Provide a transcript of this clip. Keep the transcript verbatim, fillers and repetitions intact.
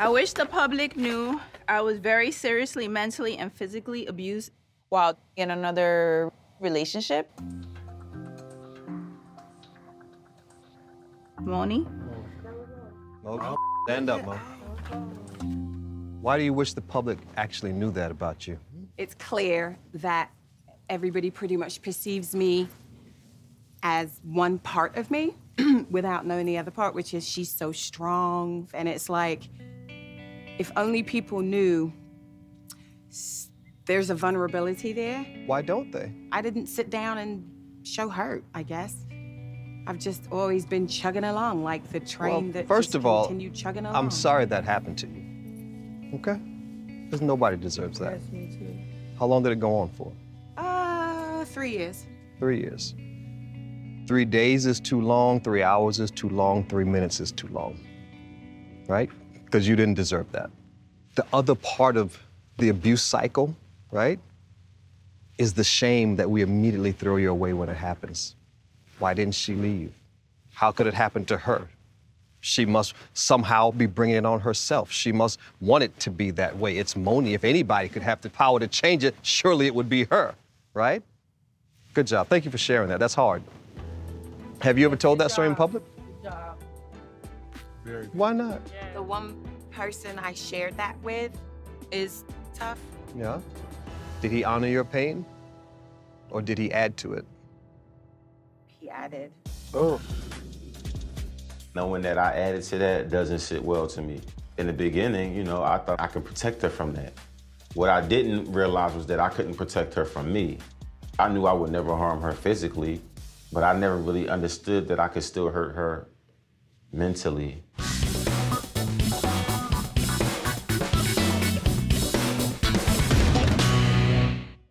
I wish the public knew I was very seriously mentally and physically abused while in another relationship. Monie? Okay. Stand up, Mom. Why do you wish the public actually knew that about you? It's clear that everybody pretty much perceives me as one part of me without knowing the other part, which is she's so strong. And it's like, if only people knew there's a vulnerability there. Why don't they? I didn't sit down and show hurt, I guess. I've just always been chugging along, like the train that just continued chugging along. First of all, I'm sorry that happened to you, okay? Because nobody deserves that. Yes, me too. How long did it go on for? Uh, three years. Three years. Three days is too long, three hours is too long, three minutes is too long, right? Because you didn't deserve that. The other part of the abuse cycle, right, is the shame that we immediately throw you away when it happens. Why didn't she leave? How could it happen to her? She must somehow be bringing it on herself. She must want it to be that way. It's Monie. If anybody could have the power to change it, surely it would be her, right? Good job. Thank you for sharing that. That's hard. Have you ever told that story in public? Good job. Very good. Why not? Yeah. The one person I shared that with is tough. Yeah. Did he honor your pain? Or did he add to it? Added. Oh. Knowing that I added to that doesn't sit well to me. In the beginning, you know, I thought I could protect her from that. What I didn't realize was that I couldn't protect her from me. I knew I would never harm her physically, but I never really understood that I could still hurt her mentally.